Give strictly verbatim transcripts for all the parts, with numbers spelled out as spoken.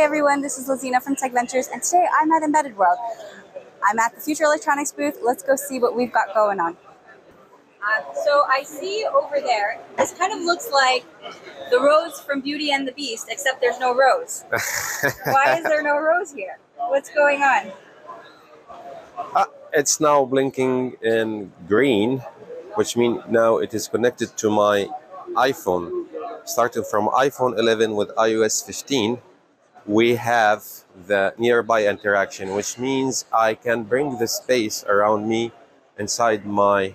Hi everyone, this is Lazina from Tech Ventures, and today I'm at Embedded World. I'm at the Future Electronics booth. Let's go see what we've got going on. Uh, so I see over there, this kind of looks like the rose from Beauty and the Beast, except there's no rose. Why is there no rose here? What's going on? Uh, it's now blinking in green, which means now it is connected to my iPhone. Starting from iPhone eleven with i O S fifteen, we have the nearby interaction, which means I can bring the space around me inside my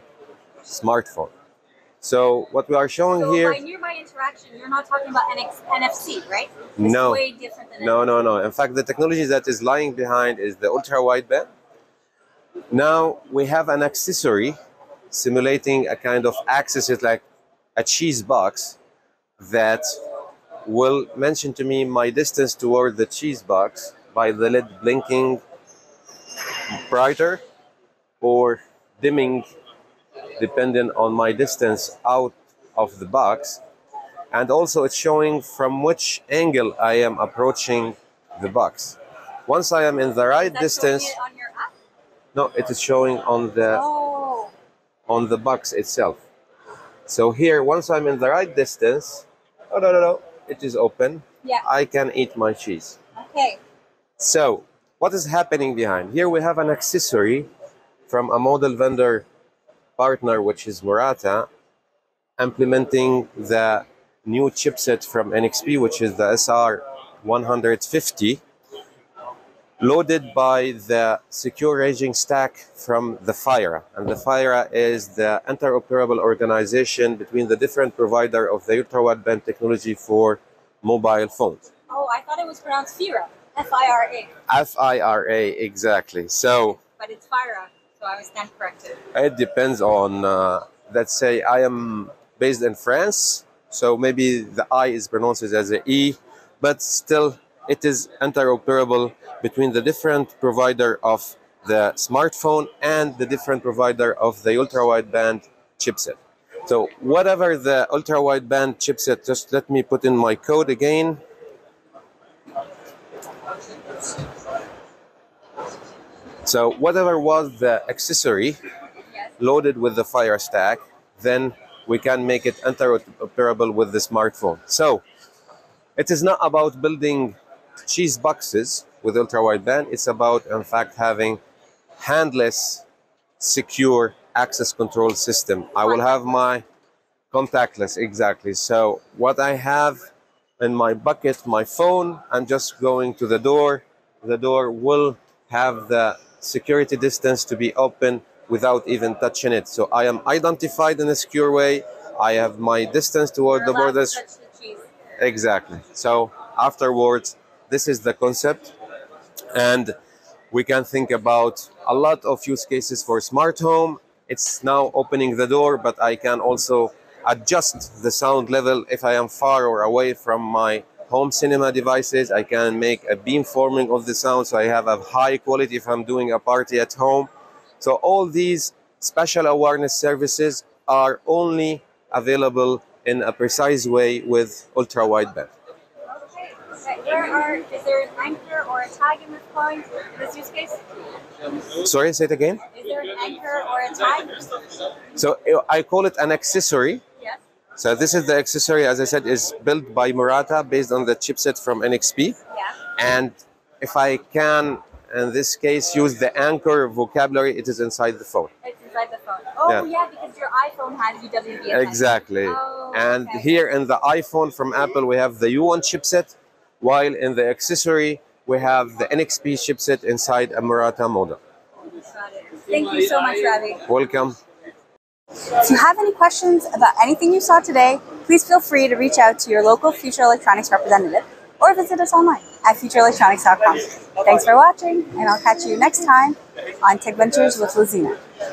smartphone. So what we are showing so here... So by nearby interaction, you're not talking about N X P, N F C, right? It's no. Way different than no, N F C. no, no. In fact, the technology that is lying behind is the Ultra Wideband. Now we have an accessory simulating a kind of access, it's like a cheese box that will mention to me my distance toward the cheese box by the L E D blinking brighter or dimming depending on my distance out of the box. And also it's showing from which angle I am approaching the box. Once I am in the right distance... Is that showing it on your app? No, it is showing on the, oh. on the box itself. So here, once I'm in the right distance, oh no, no, no, it is open. Yeah. I can eat my cheese. Okay. So what is happening behind? Here we have an accessory from a model vendor partner, which is Murata, implementing the new chipset from N X P, which is the S R one fifty, loaded by the secure raging stack from the FiRa. And the FiRa is the interoperable organization between the different provider of the ultra-wideband technology for mobile phones. Oh, I thought it was pronounced FiRa, F I R A. F I R A, exactly. So. But it's FiRa, so I was not corrected. It depends on, uh, let's say I am based in France, so maybe the I is pronounced as an E, but still it is interoperable between the different provider of the smartphone and the different provider of the ultra-wideband chipset. So whatever the ultra-wideband chipset, just let me put in my code again. So whatever was the accessory loaded with the FiRa stack, then we can make it interoperable with the smartphone. So it is not about building cheese boxes with ultra-wideband, it's about, in fact, having handless, secure access control system. I will have my contactless, exactly. So what I have in my bucket, my phone, I'm just going to the door. The door will have the security distance to be open without even touching it. So I am identified in a secure way. I have my distance toward the borders. Exactly. So afterwards, this is the concept. And we can think about a lot of use cases for smart home. It's now opening the door, but I can also adjust the sound level if I am far or away from my home cinema devices. I can make a beam forming of the sound so I have a high quality if I'm doing a party at home. So all these spatial awareness services are only available in a precise way with ultra-wideband. There are, is there an anchor or a tag in this point, in this use case? Sorry, say it again? Is there an anchor or a tag? So I call it an accessory. Yes. So this is the accessory, as I said, is built by Murata based on the chipset from N X P. Yeah. And if I can, in this case, use the anchor vocabulary, it is inside the phone. It's inside the phone. Oh, yeah, yeah, because your iPhone has U W B. Exactly. Oh, and okay. Here in the iPhone from Apple, we have the U one chipset. While in the accessory, we have the N X P chipset inside a Murata model. Got it. Thank you so much, Ravi. Welcome. If you have any questions about anything you saw today, please feel free to reach out to your local Future Electronics representative or visit us online at future electronics dot com. Thanks for watching, and I'll catch you next time on Tech Ventures with Lazina.